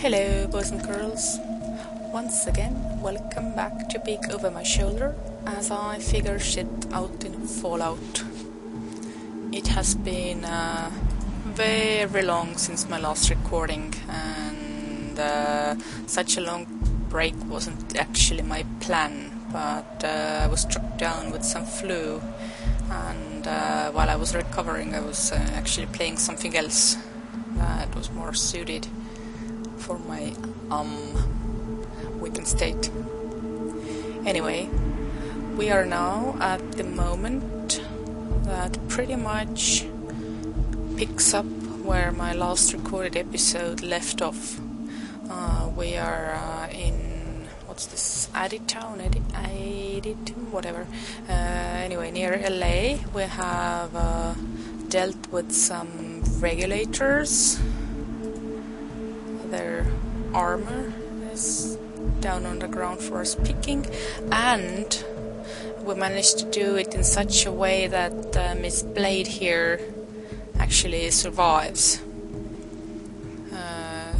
Hello boys and girls, once again welcome back to Peek Over My Shoulder as I figure shit out in Fallout. It has been very long since my last recording, and such a long break wasn't actually my plan, but I was struck down with some flu, and while I was recovering I was actually playing something else that was more suited for my weakened state. Anyway, we are now at the moment that pretty much picks up where my last recorded episode left off. We are in, what's this, Addytown, whatever. Anyway, near LA we have dealt with some regulators. Their armor is down on the ground for us picking, and we managed to do it in such a way that Mistblade here actually survives.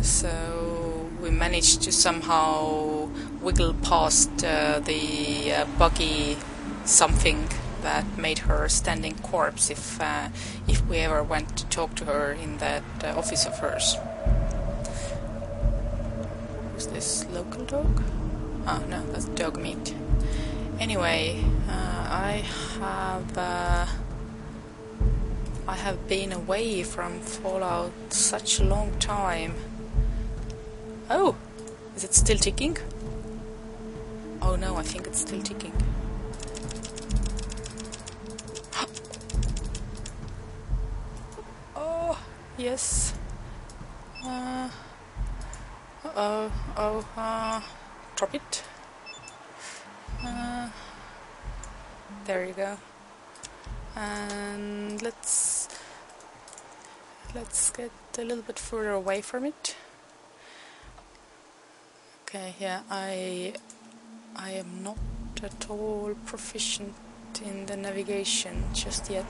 So we managed to somehow wiggle past the buggy something that made her a standing corpse if we ever went to talk to her in that office of hers. This local dog? Oh no, that's dog meat. Anyway, I have been away from Fallout such a long time. Oh, is it still ticking? Oh no, I think it's still ticking. Oh yes. Drop it. There you go. And let's get a little bit further away from it. Okay, yeah, I am not at all proficient in the navigation just yet.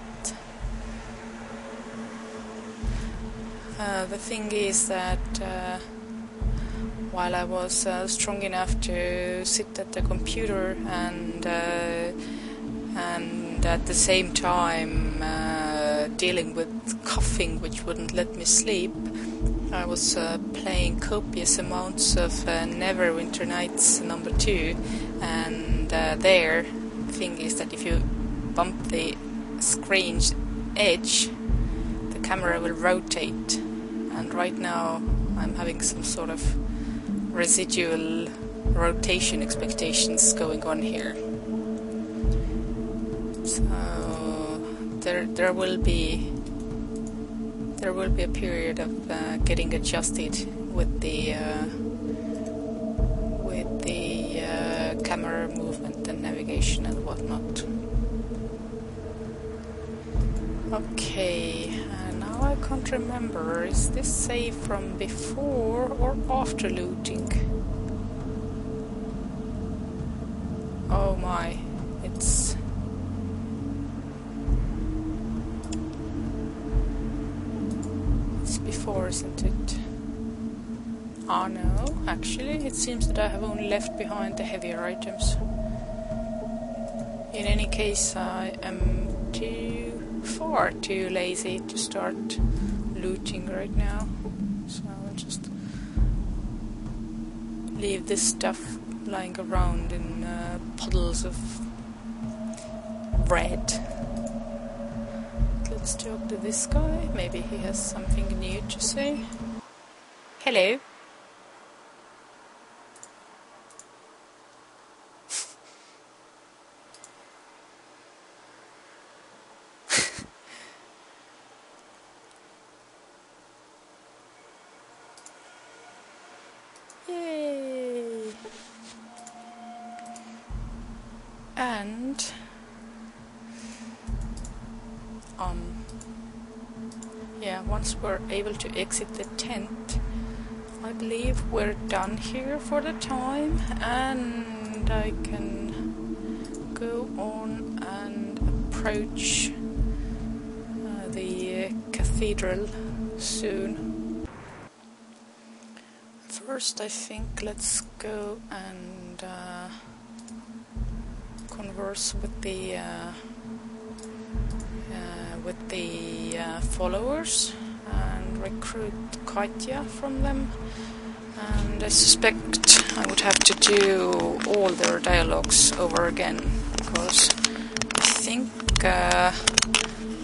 The thing is that while I was strong enough to sit at the computer and at the same time dealing with coughing, which wouldn't let me sleep, I was playing copious amounts of Neverwinter Nights #2, and there the thing is that if you bump the screen's edge, the camera will rotate, and right now I'm having some sort of residual rotation expectations going on here. So there will be a period of getting adjusted with the camera movement and navigation and whatnot. Okay. I can't remember, is this save from before or after looting? Oh my, it's... it's before, isn't it? Ah no, actually it seems that I have only left behind the heavier items. In any case, I am far too lazy to start looting right now, so I'll just leave this stuff lying around in puddles of red. Let's talk to this guy, maybe he has something new to say. Hello. And yeah, once we're able to exit the tent, I believe we're done here for the time, and I can go on and approach the cathedral soon. first I think let's go and converse with the followers and recruit Katya from them. And I suspect I would have to do all their dialogues over again, because I think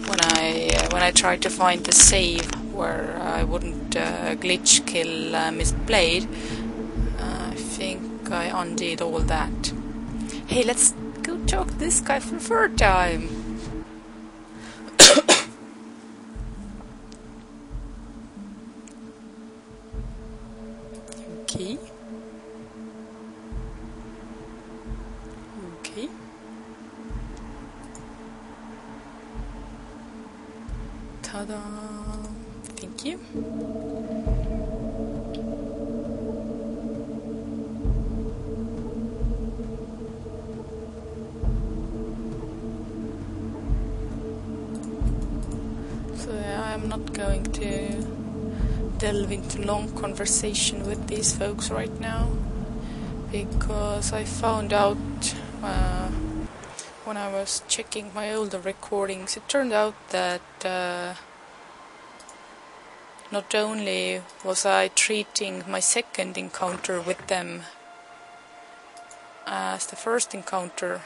when I tried to find the save where I wouldn't glitch kill Mistblade, I think I undid all that. Hey, let's go talk to this guy for the third time! Okay. Ta-da! Thank you. So yeah, I'm not going to delve into long conversation with these folks right now, because I found out when I was checking my older recordings, it turned out that not only was I treating my second encounter with them as the first encounter,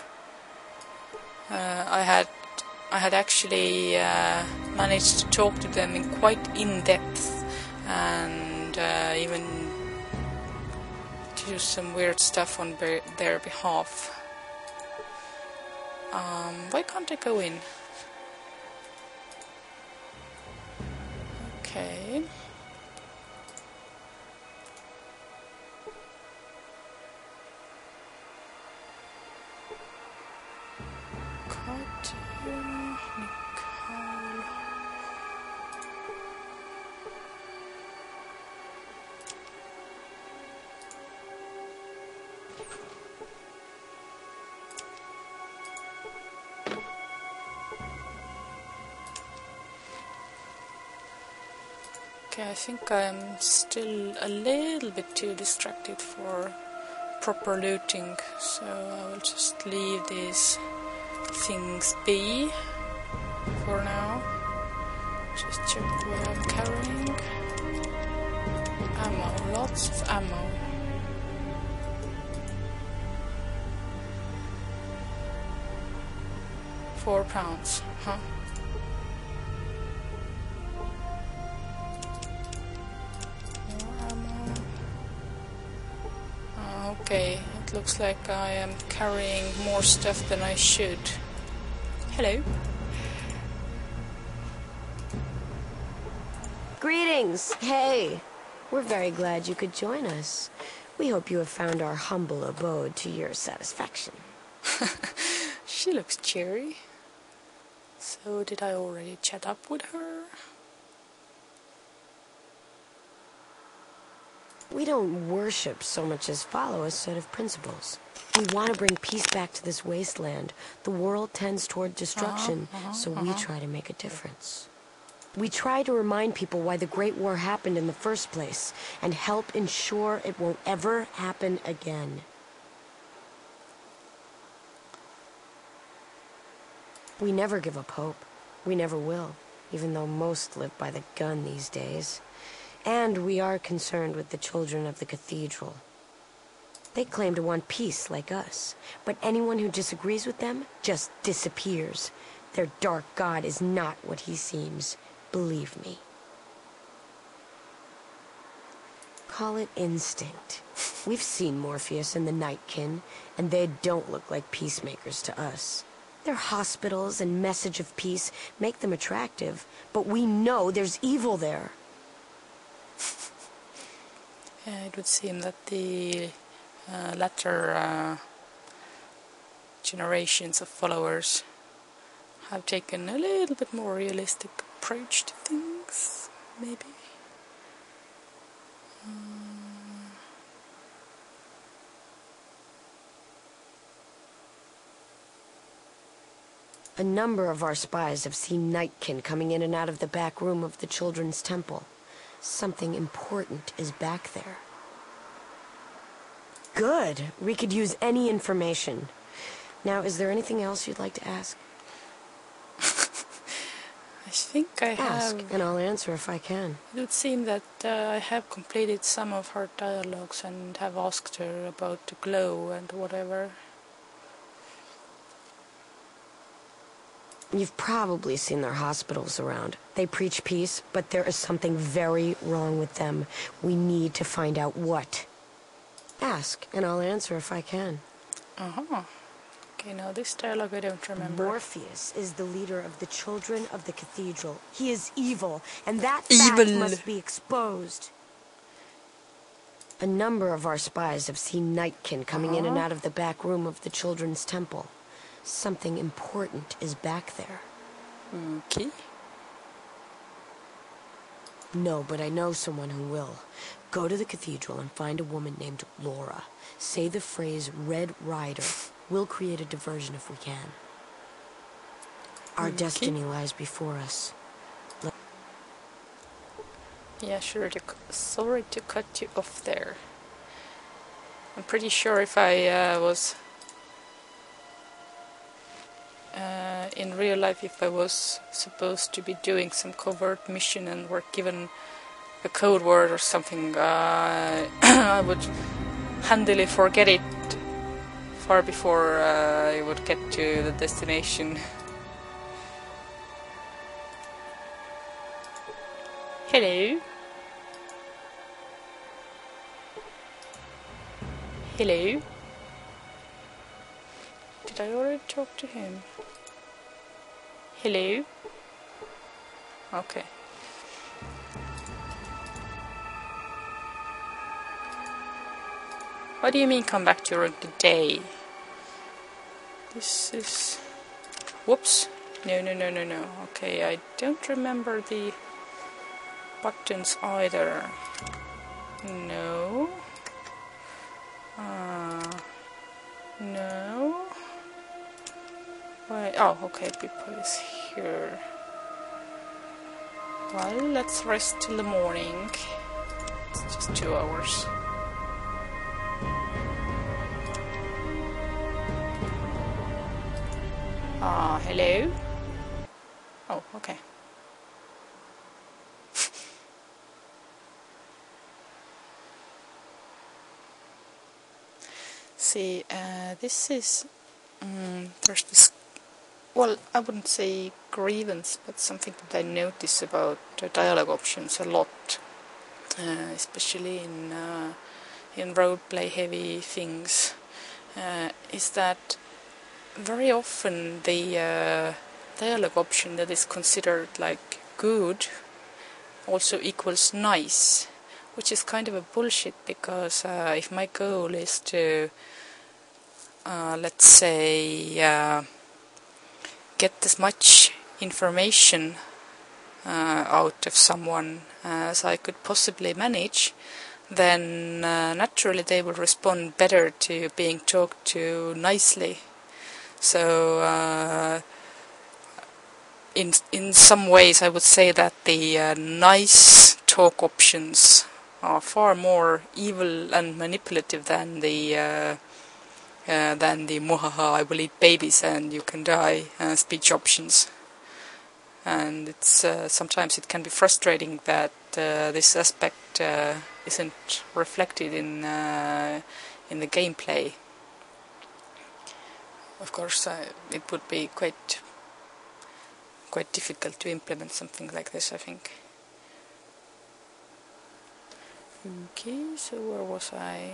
I had actually managed to talk to them in quite in-depth and even do some weird stuff on their behalf. Why can't I go in? Okay. Okay, I think I'm still a little bit too distracted for proper looting, so I will just leave these things be for now. Just check what I'm carrying. Ammo, lots of ammo. £4, huh? Okay, it looks like I am carrying more stuff than I should. Hello. Greetings! Hey! We're very glad you could join us. We hope you have found our humble abode to your satisfaction. She looks cheery. So did I already chat up with her? We don't worship so much as follow a set of principles. We want to bring peace back to this wasteland. The world tends toward destruction, so we try to make a difference. We try to remind people why the Great War happened in the first place, and help ensure it won't ever happen again. We never give up hope. We never will, even though most live by the gun these days. And we are concerned with the Children of the Cathedral. They claim to want peace like us, but anyone who disagrees with them just disappears. Their dark god is not what he seems, believe me. Call it instinct. We've seen Morpheus and the Nightkin, and they don't look like peacemakers to us. Their hospitals and message of peace make them attractive, but we know there's evil there. Yeah, it would seem that the latter generations of followers have taken a little bit more realistic approach to things, maybe. A number of our spies have seen Nightkin coming in and out of the back room of the Children's Temple. Something important is back there. Good. We could use any information. Now, is there anything else you'd like to ask? I think I have. Ask, and I'll answer if I can. It would seem that I have completed some of her dialogues and have asked her about the glow and whatever. You've probably seen their hospitals around. They preach peace, but there is something very wrong with them. We need to find out what. Ask, and I'll answer if I can. Uh-huh. Okay, now this dialogue I don't remember. Morpheus is the leader of the Children of the Cathedral. He is evil, and that fact must be exposed. A number of our spies have seen Nightkin coming in and out of the back room of the Children's Temple. Something important is back there. Okay. No, but I know someone who will. Go to the cathedral and find a woman named Laura. Say the phrase Red Rider. We'll create a diversion if we can. Our destiny lies before us. Yeah, sure. Sorry to cut you off there. I'm pretty sure if I was... in real life, if I was supposed to be doing some covert mission and were given a code word or something, I would handily forget it far before I would get to the destination. Hello. Hello. Did I already talk to him? Hello? Okay. What do you mean come back during the day? This is... Whoops! No. Okay, I don't remember the buttons either. No. No. Oh, okay, people is here. Well, let's rest till the morning. It's just 2 hours. Ah, hello? Oh, okay. See, this is... there's this... Well, I wouldn't say grievance, but something that I notice about dialogue options a lot, especially in roleplay heavy things, is that very often the dialogue option that is considered like good also equals nice, which is kind of a bullshit, because if my goal is to, let's say, get as much information out of someone as I could possibly manage, then naturally they will respond better to being talked to nicely. So in some ways I would say that the nice talk options are far more evil and manipulative than the muhaha, I will eat babies and you can die speech options. And it's sometimes it can be frustrating that this aspect isn't reflected in the gameplay. Of course, it would be quite difficult to implement something like this, I think. Okay, so where was I?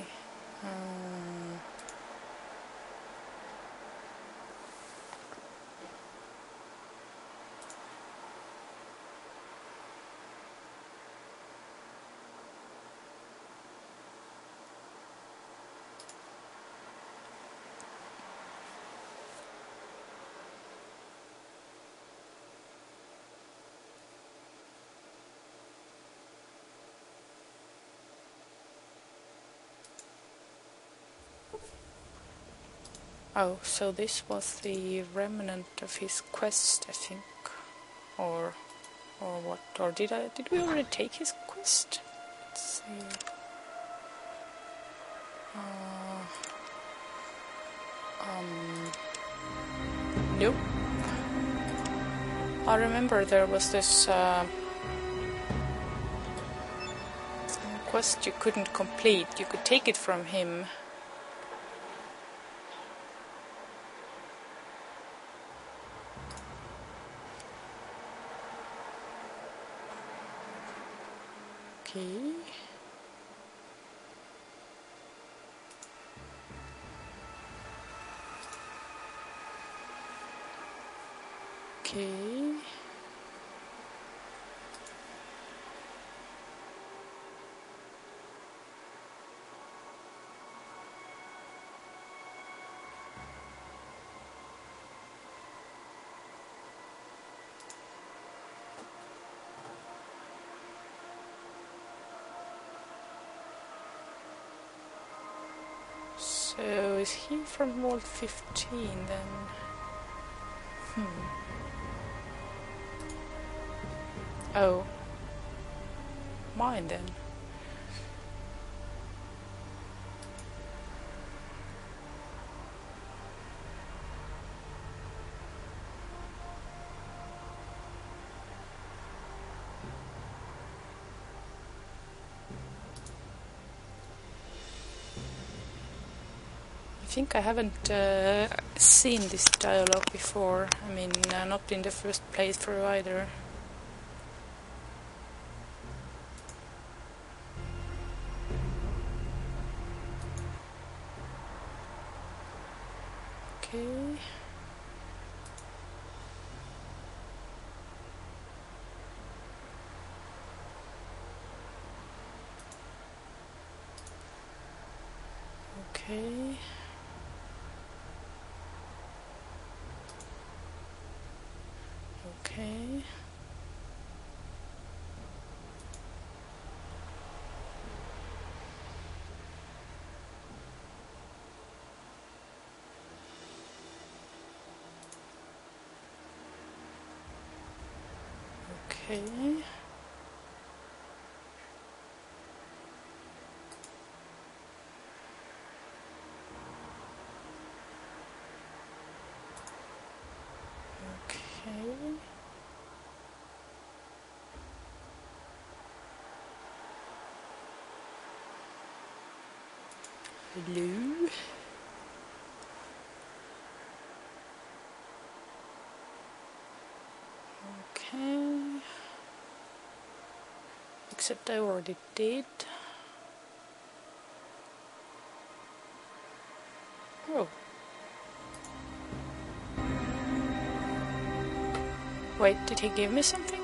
Oh, so this was the remnant of his quest, I think, or what? Or did we already take his quest? Let's see. Nope. I remember there was this quest you couldn't complete. You could take it from him. Okay. Okay. So is he from Vault 15 then? Oh, mine then. I think I haven't seen this dialogue before. I mean, not in the first playthrough either. Okay. Okay. Okay. Hello. Okay. Except I already did. Oh. Wait, did he give me something?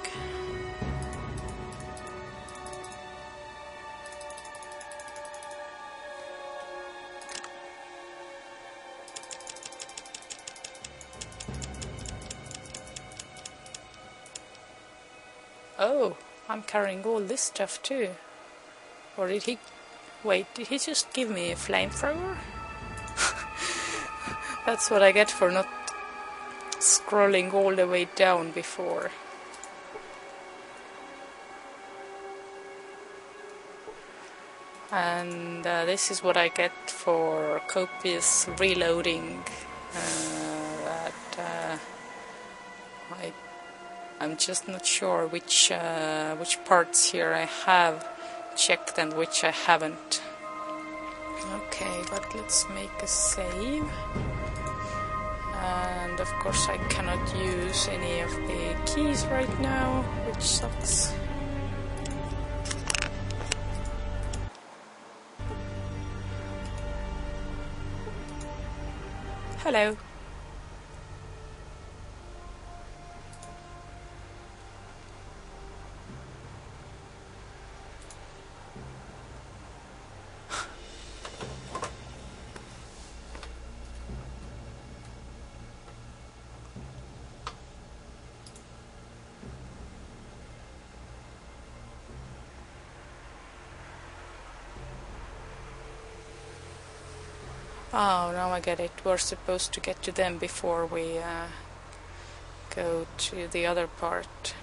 Oh, I'm carrying all this stuff too. Or did he... Wait, did he just give me a flamethrower? That's what I get for not scrolling all the way down before. And this is what I get for copious reloading. I'm just not sure which parts here I have checked and which I haven't. Okay, but let's make a save. And of course I cannot use any of the keys right now, which sucks. Hello. Oh, now I get it. We're supposed to get to them before we go to the other part.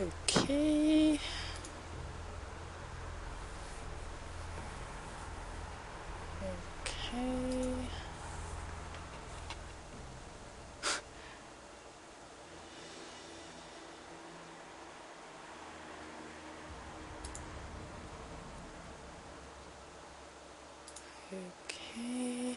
Okay. Okay. Okay.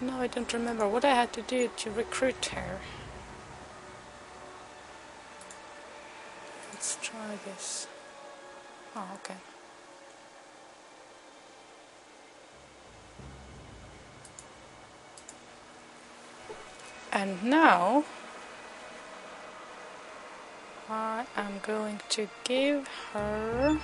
No, I don't remember what I had to do to recruit her. Let's try this. Oh, okay. And now I am going to give her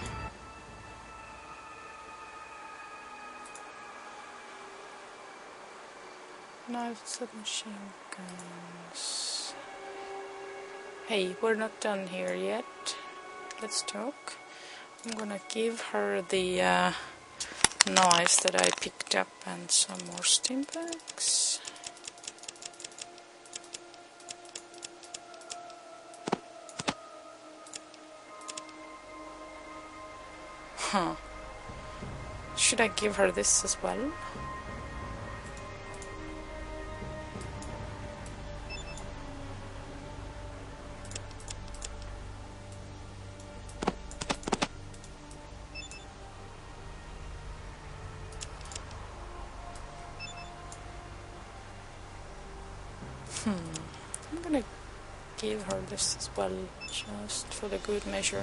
knives and machine guns. Hey, we're not done here yet. Let's talk. I'm gonna give her the knives that I picked up and some more steam bags. Huh. Should I give her this as well? This as well, just for the good measure.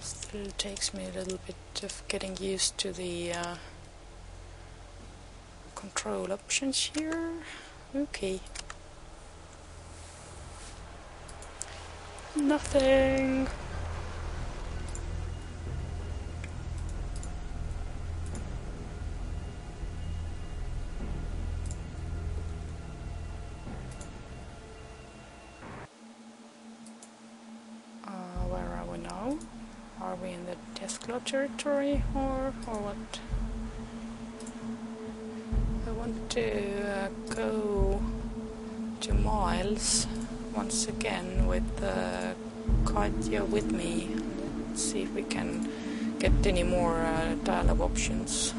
Still takes me a little bit of getting used to the control options here. Okay. Nothing. Where are we now? Are we in the death claw territory or what? To go to Miles once again with Katya with me. Let's see if we can get any more dialogue options.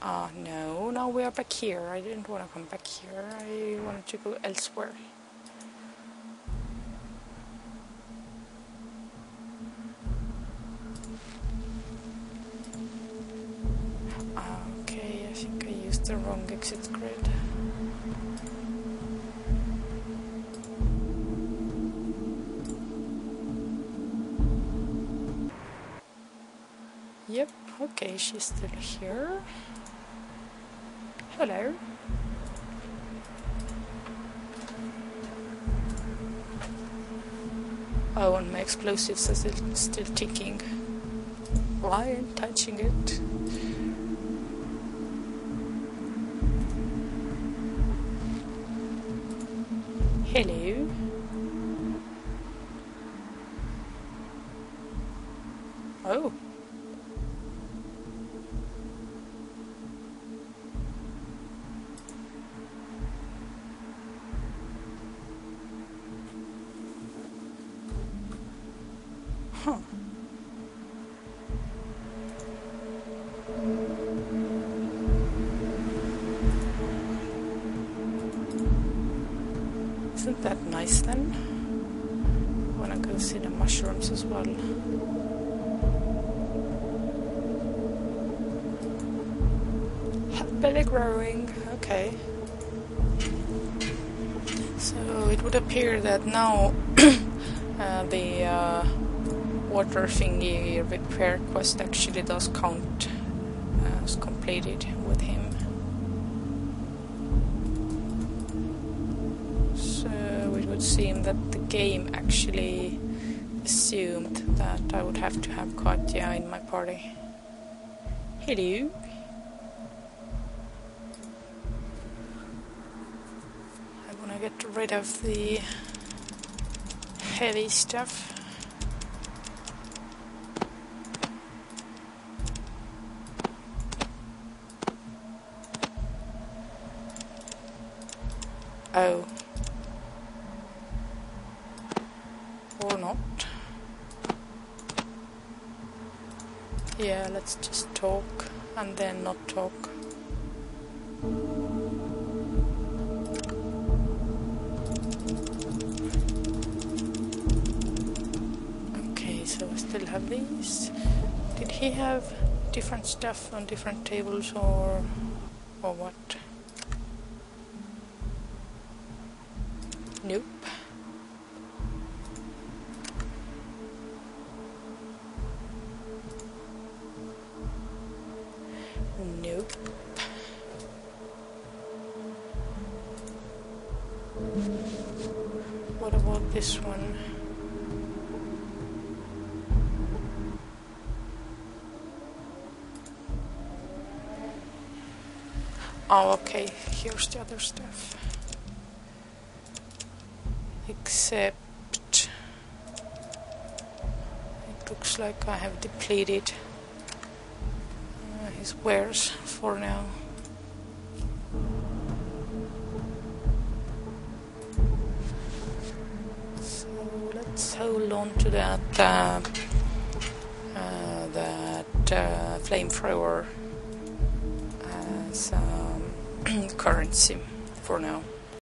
Ah, no, now we are back here. I didn't want to come back here. I wanted to go elsewhere. The wrong exit grid. Yep, okay, she's still here. Hello. Oh, and my explosives are still ticking. Why I'm touching it? Hello. Oh. Huh. Isn't that nice then? can see the mushrooms as well. Happily growing, okay. So it would appear that now the water thingy repair quest actually does count as completed with him. Seem that the game actually assumed that I would have to have Katya in my party. Hello. I wanna get rid of the heavy stuff. Oh. Or not. Yeah, let's just talk and then not talk. Okay, so I still have these. Did he have different stuff on different tables or what? Nope. This one. Oh, okay, here's the other stuff. Except it looks like I have depleted his wares for now. Hold on to that flamethrower as currency for now.